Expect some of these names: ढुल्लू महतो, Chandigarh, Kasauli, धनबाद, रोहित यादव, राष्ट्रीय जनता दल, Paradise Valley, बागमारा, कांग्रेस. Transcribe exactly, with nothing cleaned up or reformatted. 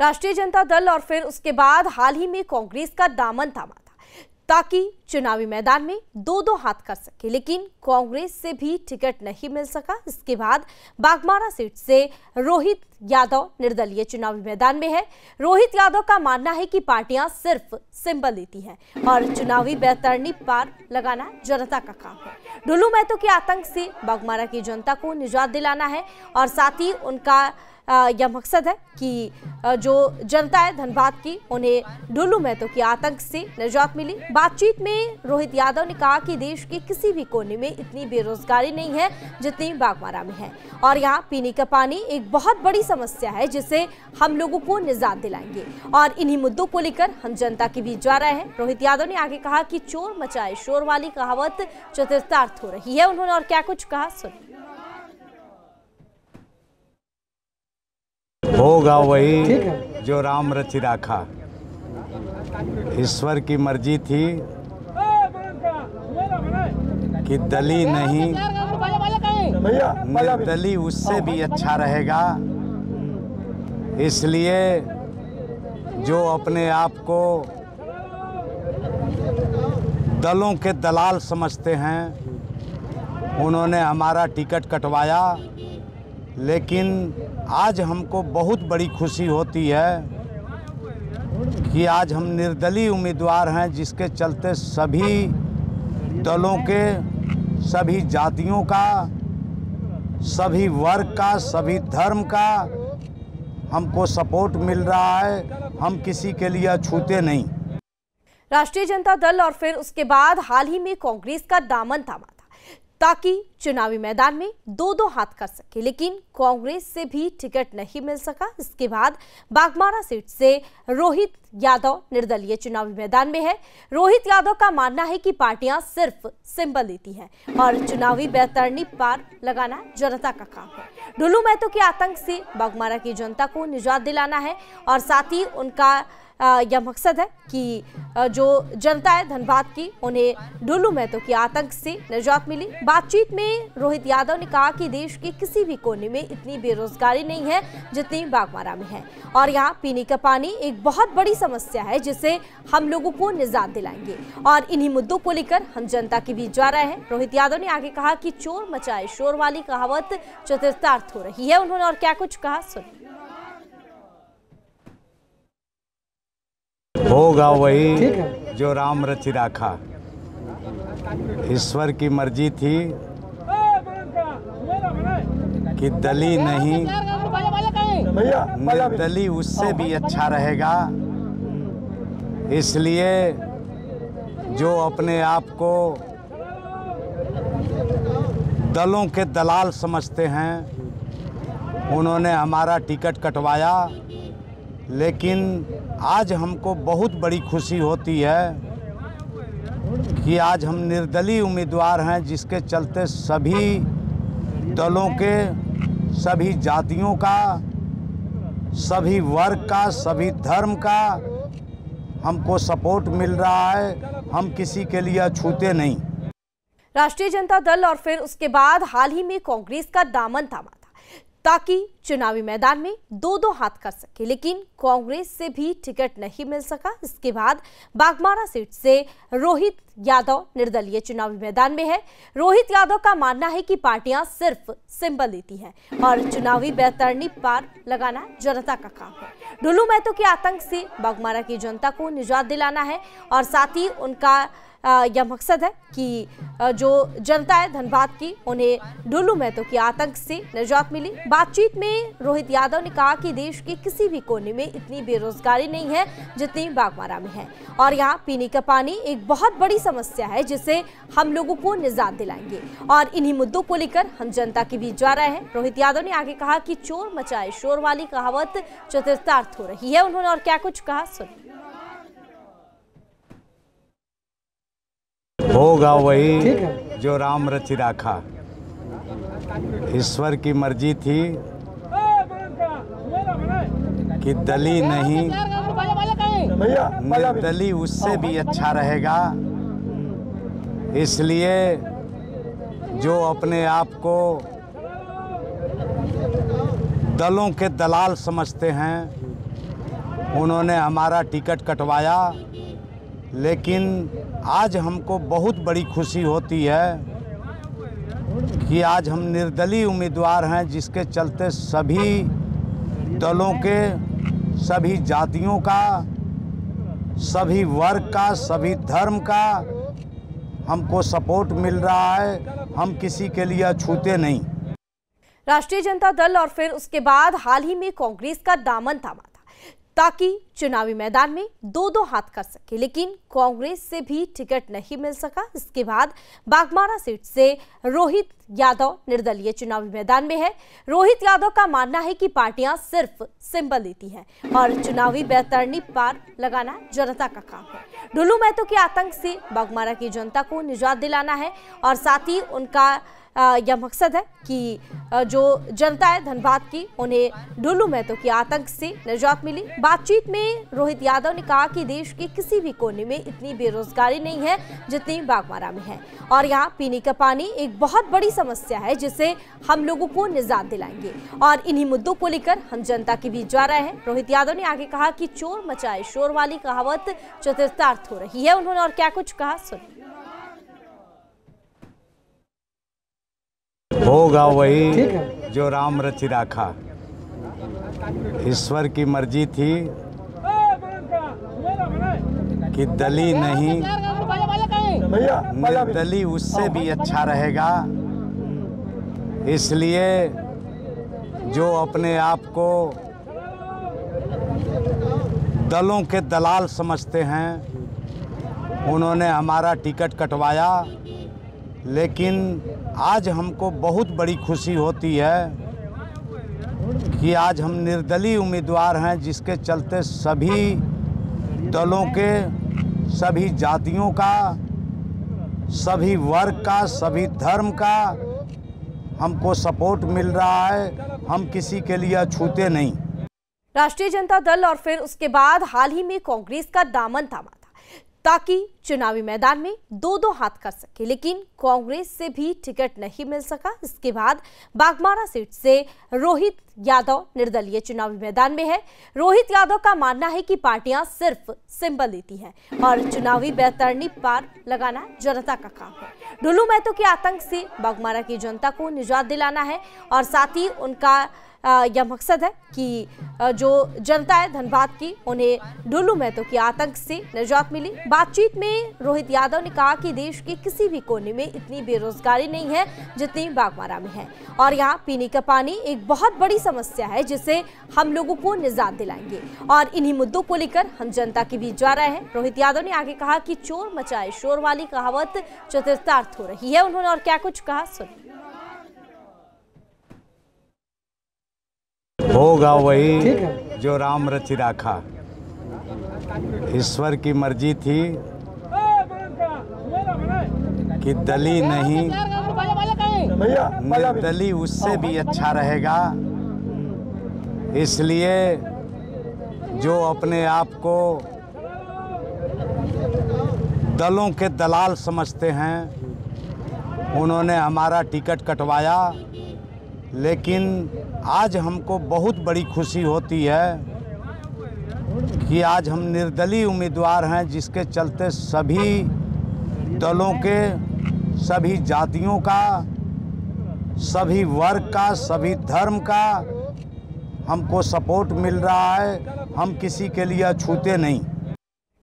राष्ट्रीय जनता दल और फिर उसके बाद हाल ही में कांग्रेस का दामन थामा था ताकि चुनावी मैदान में दो दो हाथ कर सके, लेकिन कांग्रेस से भी टिकट नहीं मिल सका। इसके बाद बागमारा सीट से रोहित यादव निर्दलीय चुनावी मैदान में है। रोहित यादव का मानना है कि पार्टियां सिर्फ सिंबल देती हैं और चुनावी बेतरनी पार लगाना जनता का काम है। ढुल्लू महतो के आतंक से बागमारा की जनता को निजात दिलाना है और साथ ही उनका यह मकसद है कि जो जनता है धनबाद की, उन्हें ढुल्लू महतो के आतंक से निजात मिली। बातचीत में रोहित यादव ने कहा कि देश के किसी भी कोने में इतनी बेरोजगारी नहीं है जितनी बागमारा में है और यहाँ पीने का पानी एक बहुत बड़ी समस्या है जिसे हम लोगों को निजात दिलाएंगे और इन्हीं मुद्दों को लेकर हम जनता के बीच जा रहे हैं। रोहित यादव ने आगे कहा कि चोर मचाए शोर वाली कहावत चरितार्थ हो रही है। उन्होंने और क्या कुछ कहा सुनिए। होगा वही जो राम रचि राखा। ईश्वर की मर्जी थी कि दली नहीं निर्दली उससे भी अच्छा रहेगा, इसलिए जो अपने आप को दलों के दलाल समझते हैं उन्होंने हमारा टिकट कटवाया। लेकिन आज हमको बहुत बड़ी खुशी होती है कि आज हम निर्दलीय उम्मीदवार हैं, जिसके चलते सभी दलों के, सभी जातियों का, सभी वर्ग का, सभी धर्म का हमको सपोर्ट मिल रहा है। हम किसी के लिए अछूते नहीं। राष्ट्रीय जनता दल और फिर उसके बाद हाल ही में कांग्रेस का दामन थामा ताकि चुनावी मैदान में दो दो हाथ कर सके, लेकिन कांग्रेस से भी टिकट नहीं मिल सका। इसके बाद बागमारा सीट से रोहित यादव निर्दलीय चुनावी मैदान में है। रोहित यादव का मानना है कि पार्टियां सिर्फ सिंबल देती हैं और चुनावी बेतरनी पार लगाना जनता का काम है। ढुल्लू महतो के आतंक से बागमारा की जनता को निजात दिलाना है और साथ ही उनका यह मकसद है कि जो जनता है धनबाद की, उन्हें ढुल्लू महतो के आतंक से निजात मिली। बातचीत में रोहित यादव ने कहा कि देश के किसी भी कोने में इतनी बेरोजगारी नहीं है जितनी बागमारा में है और यहाँ पीने का पानी एक बहुत बड़ी समस्या है जिसे हम लोगों को निजात दिलाएंगे और इन्हीं मुद्दों को लेकर हम जनता के बीच जा रहे हैं। रोहित यादव ने आगे कहा कि चोर मचाए शोर वाली कहावत चरितार्थ हो रही है। उन्होंने और क्या कुछ कहा सुनिए। होगा वही जो राम रचि राखा। ईश्वर की मर्जी थी कि दली नहीं निर्दली उससे भी अच्छा रहेगा, इसलिए जो अपने आप को दलों के दलाल समझते हैं उन्होंने हमारा टिकट कटवाया। लेकिन आज हमको बहुत बड़ी खुशी होती है कि आज हम निर्दलीय उम्मीदवार हैं, जिसके चलते सभी दलों के, सभी जातियों का, सभी वर्ग का, सभी धर्म का हमको सपोर्ट मिल रहा है। हम किसी के लिए अछूते नहीं। राष्ट्रीय जनता दल और फिर उसके बाद हाल ही में कांग्रेस का दामन थामा ताकि चुनावी मैदान में दो दो हाथ कर सके, लेकिन कांग्रेस से भी टिकट नहीं मिल सका। इसके बाद बागमारा सीट से रोहित यादव निर्दलीय चुनावी मैदान में है। रोहित यादव का मानना है कि पार्टियां सिर्फ सिंबल देती हैं और चुनावी बेतरनी पार लगाना जनता का काम है। ढुल्लू महतो के आतंक से बागमारा की जनता को निजात दिलाना है और साथ ही उनका यह मकसद है कि जो जनता है धनबाद की, उन्हें ढुल्लू महतो के आतंक से निजात मिली। बातचीत में रोहित यादव ने कहा कि देश के किसी भी कोने में इतनी बेरोजगारी नहीं है जितनी बागमारा में है और यहाँ पीने का पानी एक बहुत बड़ी समस्या है जिसे हम लोगों को निजात दिलाएंगे और इन्हीं मुद्दों को लेकर हम जनता के बीच जा रहे हैं। रोहित यादव ने आगे कहा कि चोर मचाए शोर वाली कहावत चरितार्थ हो रही है। उन्होंने और क्या कुछ कहा सुनिए। होगा वही जो राम रचि राखा। ईश्वर की मर्जी थी कि दली नहीं निर्दली उससे भी अच्छा रहेगा, इसलिए जो अपने आप को दलों के दलाल समझते हैं उन्होंने हमारा टिकट कटवाया, लेकिन आज हमको बहुत बड़ी खुशी होती है कि आज हम निर्दलीय उम्मीदवार हैं, जिसके चलते सभी दलों के, सभी जातियों का, सभी वर्ग का, सभी धर्म का हमको सपोर्ट मिल रहा है। हम किसी के लिए अछूते नहीं। राष्ट्रीय जनता दल और फिर उसके बाद हाल ही में कांग्रेस का दामन थामा था ताकि चुनावी मैदान में दो दो हाथ कर सके, लेकिन कांग्रेस से भी टिकट नहीं मिल सका। इसके बाद बागमारा सीट से रोहित यादव निर्दलीय चुनावी मैदान में है। रोहित यादव का मानना है कि पार्टियां सिर्फ सिंबल देती हैं और चुनावी बेतरनी पार लगाना जनता का काम है। ढुल्लू महतो के आतंक से बागमारा की जनता को निजात दिलाना है और साथ ही उनका यह मकसद है कि जो जनता है धनबाद की, उन्हें ढुल्लू महतो के आतंक से निजात मिली। बातचीत में रोहित यादव ने कहा कि देश के किसी भी कोने में इतनी बेरोजगारी नहीं है जितनी बागमारा में है और यहाँ पीने का पानी एक बहुत बड़ी समस्या है जिसे हम लोगों को निजात दिलाएंगे और इन्हीं मुद्दों को लेकर हम जनता के बीच जा रहे हैं। रोहित यादव ने आगे कहा कि चोर मचाए शोर वाली कहावत चरितार्थ हो रही है। उन्होंने और क्या कुछ कहा सुनिए। होगा वही जो राम रचि राखा। ईश्वर की मर्जी थी कि दली नहीं निर्दली उससे भी अच्छा रहेगा, इसलिए जो अपने आप को दलों के दलाल समझते हैं उन्होंने हमारा टिकट कटवाया, लेकिन आज हमको बहुत बड़ी खुशी होती है कि आज हम निर्दलीय उम्मीदवार हैं, जिसके चलते सभी दलों के, सभी जातियों का, सभी वर्ग का, सभी धर्म का हमको सपोर्ट मिल रहा है। हम किसी के लिए अछूते नहीं। राष्ट्रीय जनता दल और फिर उसके बाद हाल ही में कांग्रेस का दामन थामा ताकि चुनावी मैदान में दो दो हाथ कर सके, लेकिन कांग्रेस से भी टिकट नहीं मिल सका। इसके बाद बागमारा सीट से रोहित यादव निर्दलीय चुनावी मैदान में है। रोहित यादव का मानना है कि पार्टियां सिर्फ सिंबल देती हैं और चुनावी बेतरनी पार लगाना जनता का काम है। ढुल्लू महतो के आतंक से बागमारा की जनता को निजात दिलाना है और साथ ही उनका यह मकसद है कि जो जनता है धनबाद की, उन्हें ढुल्लू महतो के आतंक से निजात मिली। बातचीत में रोहित यादव ने कहा कि देश के किसी भी कोने में इतनी बेरोजगारी नहीं है जितनी बागमारा में है और यहाँ पीने का पानी एक बहुत बड़ी समस्या है जिसे हम लोगों को निजात दिलाएंगे और इन्हीं मुद्दों को लेकर हम जनता के बीच जा रहे हैं। रोहित यादव ने आगे कहा कि चोर मचाए शोर वाली कहावत चरितार्थ हो रही है। उन्होंने और क्या कुछ कहा सुनिए। होगा वही जो राम रचि राखा। ईश्वर की मर्जी थी कि दली नहीं निर्दली उससे भी अच्छा रहेगा, इसलिए जो अपने आप को दलों के दलाल समझते हैं उन्होंने हमारा टिकट कटवाया, लेकिन आज हमको बहुत बड़ी खुशी होती है कि आज हम निर्दलीय उम्मीदवार हैं, जिसके चलते सभी दलों के, सभी जातियों का, सभी वर्ग का, सभी धर्म का हमको सपोर्ट मिल रहा है। हम किसी के लिए अछूते नहीं।